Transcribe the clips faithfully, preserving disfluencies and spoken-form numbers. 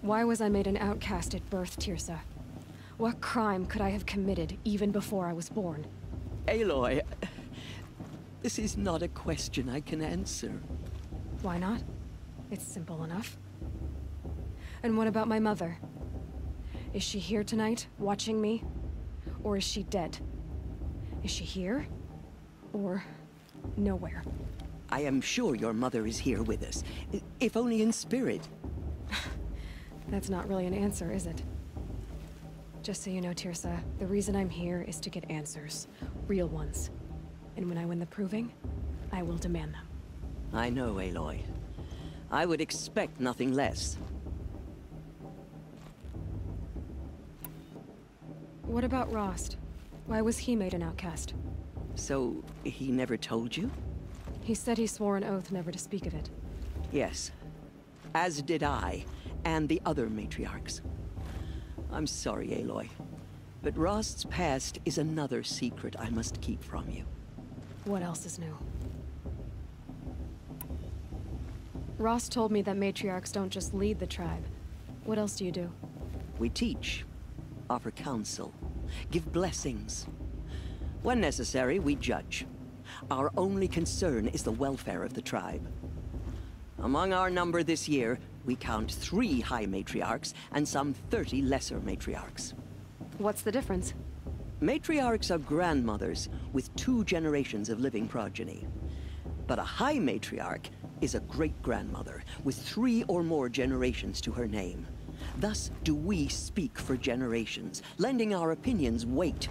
Why was I made an outcast at birth, Tirsa? What crime could I have committed even before I was born? Aloy, this is not a question I can answer. Why not? It's simple enough. And what about my mother? Is she here tonight, watching me? Or is she dead? Is she here? Or nowhere? I am sure your mother is here with us, if only in spirit. That's not really an answer, is it? Just so you know, Tirsa, the reason I'm here is to get answers. Real ones. And when I win the proving, I will demand them. I know, Aloy. I would expect nothing less. What about Rost? Why was he made an outcast? So, he never told you? He said he swore an oath never to speak of it. Yes. As did I, and the other matriarchs. I'm sorry, Aloy, but Rost's past is another secret I must keep from you. What else is new? Rost told me that matriarchs don't just lead the tribe. What else do you do? We teach. Offer counsel, give blessings. When necessary, we judge. Our only concern is the welfare of the tribe. Among our number this year, we count three high matriarchs and some thirty lesser matriarchs. What's the difference? Matriarchs are grandmothers with two generations of living progeny. But a high matriarch is a great-grandmother with three or more generations to her name. Thus do we speak for generations, lending our opinions weight.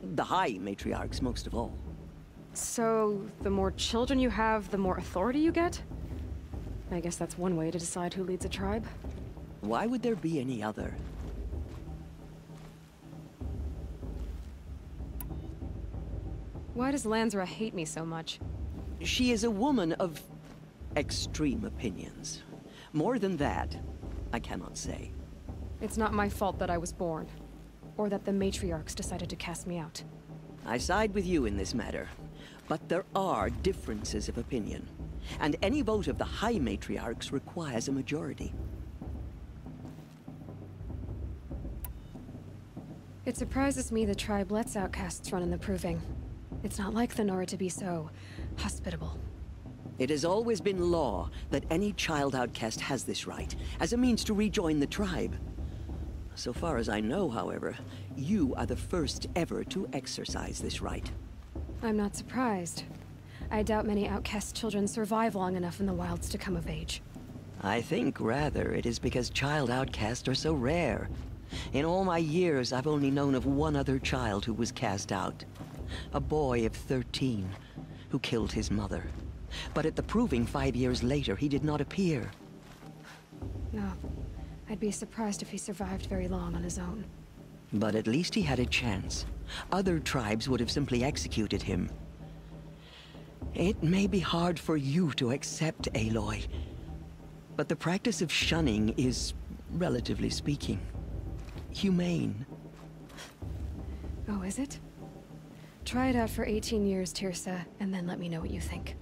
The high matriarchs most of all. So, the more children you have, the more authority you get? I guess that's one way to decide who leads a tribe. Why would there be any other? Why does Lanzara hate me so much? She is a woman of extreme opinions. More than that, I cannot say. It's not my fault that I was born, or that the matriarchs decided to cast me out. I side with you in this matter, but there are differences of opinion, and any vote of the high matriarchs requires a majority. It surprises me the tribe lets outcasts run in the proving. It's not like the Nora to be so hospitable. It has always been law that any child outcast has this right, as a means to rejoin the tribe. So far as I know, however, you are the first ever to exercise this right. I'm not surprised. I doubt many outcast children survive long enough in the wilds to come of age. I think, rather, it is because child outcasts are so rare. In all my years, I've only known of one other child who was cast out. A boy of thirteen, who killed his mother. But at the proving five years later, he did not appear. No. I'd be surprised if he survived very long on his own. But at least he had a chance. Other tribes would have simply executed him. It may be hard for you to accept, Aloy, but the practice of shunning is, relatively speaking, humane. Oh, is it? Try it out for eighteen years, Tirsa, and then let me know what you think.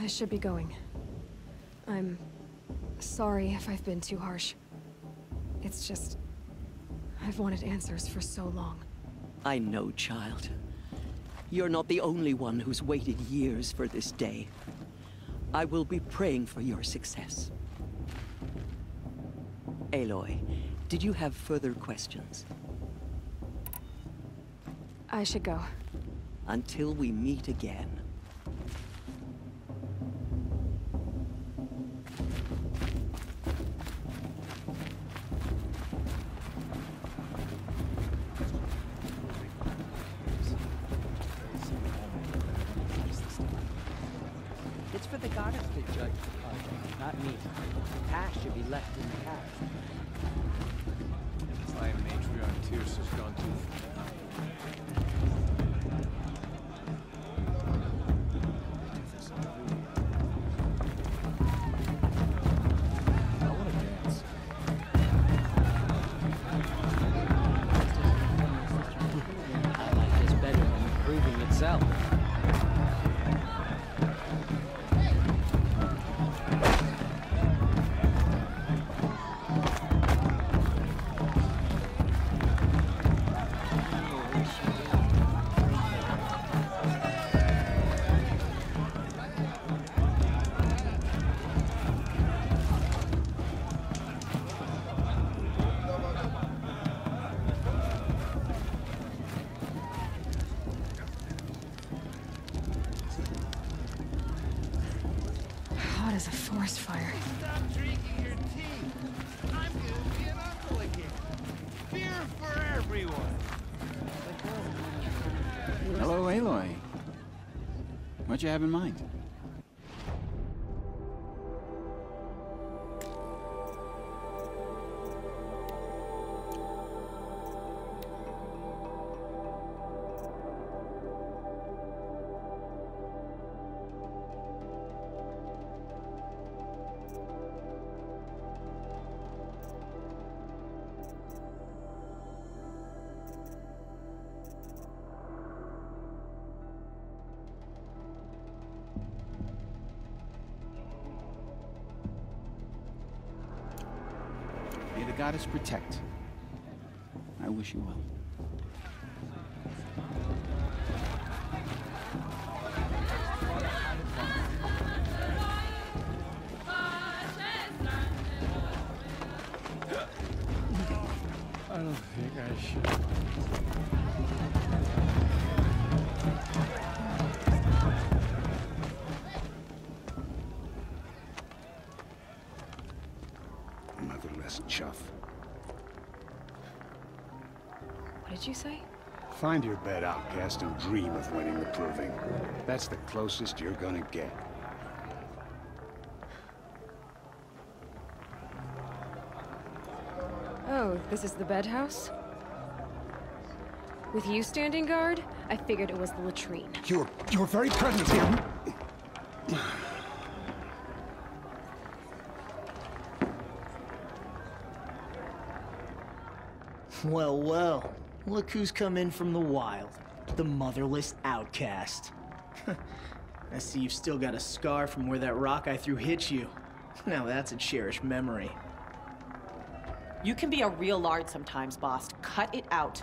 I should be going. I'm sorry if I've been too harsh. It's just, I've wanted answers for so long. I know, child. You're not the only one who's waited years for this day. I will be praying for your success. Aloy, did you have further questions? I should go. Until we meet again. Out. hot as a forest fire. Stop drinking your tea. I'm gonna be an uncle again. Beer for everyone. Hello, Aloy. What you have in mind? Goddess protect. I wish you well. I don't think I should. Chuff. What did you say? Find your bed, outcast, and dream of winning the proving. That's the closest you're gonna get. Oh, this is the bedhouse? With you standing guard, I figured it was the latrine. Your, your very presence here. Well, well. Look who's come in from the wild. The motherless outcast. I see you've still got a scar from where that rock I threw hit you. Now that's a cherished memory. You can be a real lard sometimes, Bost. Cut it out.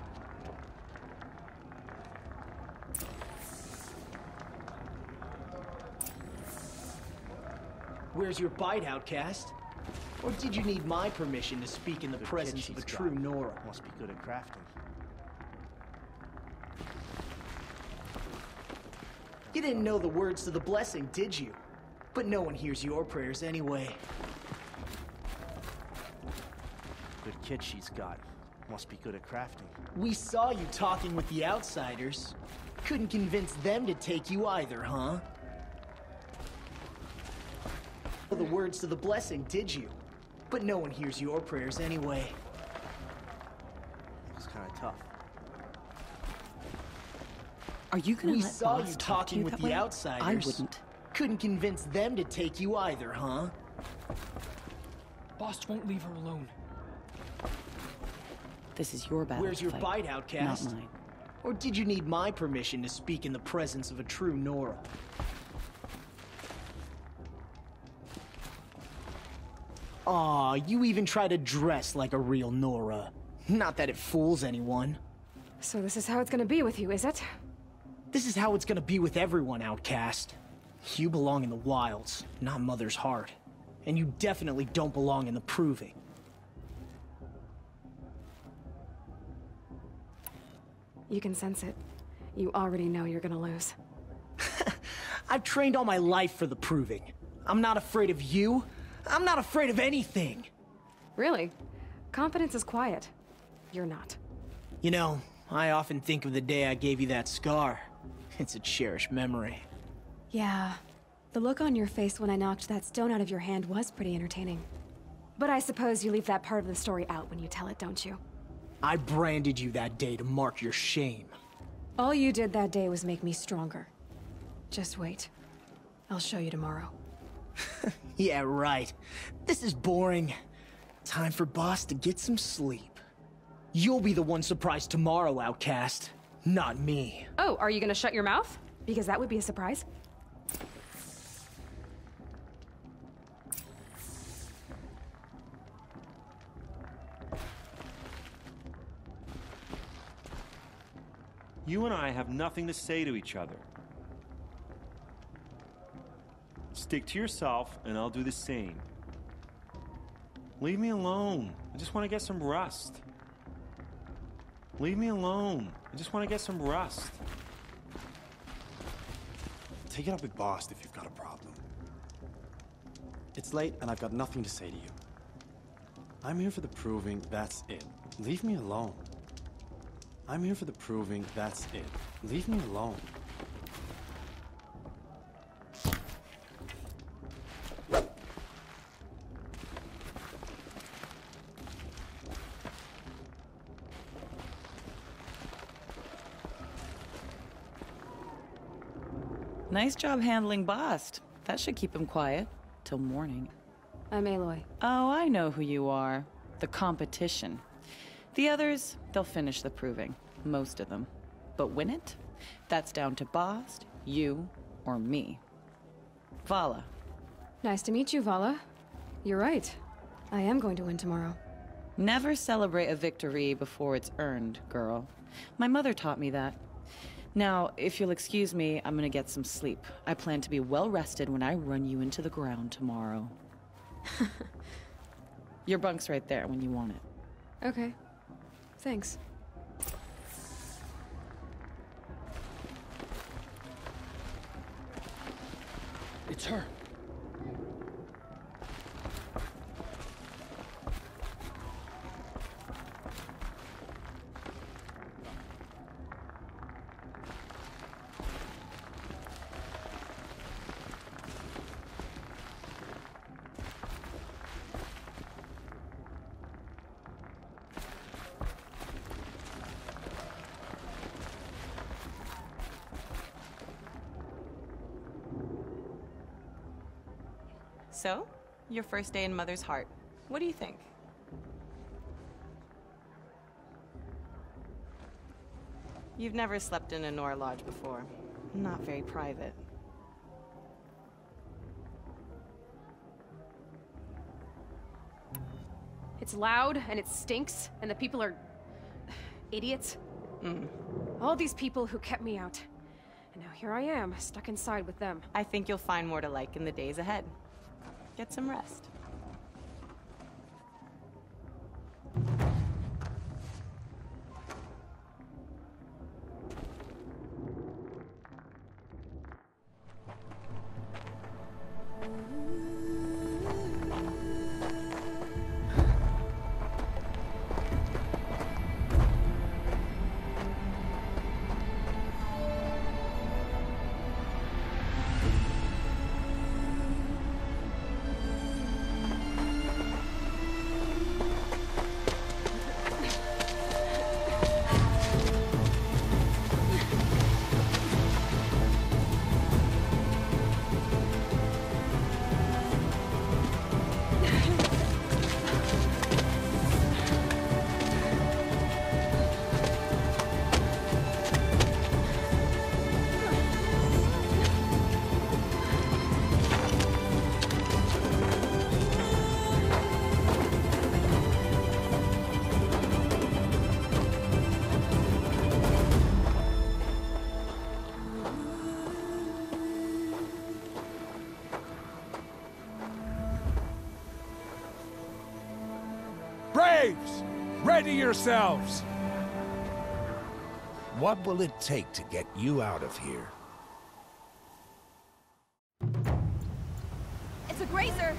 Where's your bite, outcast? Or did you need my permission to speak in the, the presence of a true got. Nora? Must be good at crafting. You didn't know the words to the blessing, did you? But no one hears your prayers anyway. Good kid she's got. Must be good at crafting. We saw you talking with the outsiders. Couldn't convince them to take you either, huh? The words to the blessing, did you? But no one hears your prayers anyway. It's kind of tough. Are you gonna let Bost talk to you that way? We saw you talking with the outsiders. I wouldn't. Couldn't convince them to take you either, huh? Bost won't leave her alone. This is your battle. Where's your bite, outcast? Not mine. Or did you need my permission to speak in the presence of a true Nora? Aw, you even try to dress like a real Nora. Not that it fools anyone. So this is how it's gonna be with you, is it? This is how it's gonna be with everyone, outcast. You belong in the wilds, not Mother's heart. And you definitely don't belong in the proving. You can sense it. You already know you're gonna lose. I've trained all my life for the proving. I'm not afraid of you. I'm not afraid of anything. Really? Confidence is quiet. You're not. You know, I often think of the day I gave you that scar. It's a cherished memory. Yeah. The look on your face when I knocked that stone out of your hand was pretty entertaining. But I suppose you leave that part of the story out when you tell it, don't you? I branded you that day to mark your shame. All you did that day was make me stronger. Just wait. I'll show you tomorrow. Yeah, right. This is boring. Time for Bost to get some sleep. You'll be the one surprised tomorrow, outcast. Not me. Oh, are you gonna shut your mouth? Because that would be a surprise. You and I have nothing to say to each other. Stick to yourself, and I'll do the same. Leave me alone. I just want to get some rest. Leave me alone. I just want to get some rest. Take it up with Bost if you've got a problem. It's late and I've got nothing to say to you. I'm here for the proving, that's it. Leave me alone. I'm here for the proving, that's it. Leave me alone. Nice job handling Bost. That should keep him quiet till morning. I'm Aloy. Oh, I know who you are. The competition. The others, they'll finish the proving. Most of them. But win it? That's down to Bost, you, or me. Vala. Nice to meet you, Vala. You're right. I am going to win tomorrow. Never celebrate a victory before it's earned, girl. My mother taught me that. Now, if you'll excuse me, I'm gonna get some sleep. I plan to be well rested when I run you into the ground tomorrow. Your bunk's right there when you want it. Okay. Thanks. It's her. So, your first day in Mother's heart. What do you think? You've never slept in a Nora lodge before. Not very private. It's loud, and it stinks, and the people are... idiots. Mm. All these people who kept me out. And now here I am, stuck inside with them. I think you'll find more to like in the days ahead. Get some rest. Ready yourselves! What will it take to get you out of here? It's a grazer!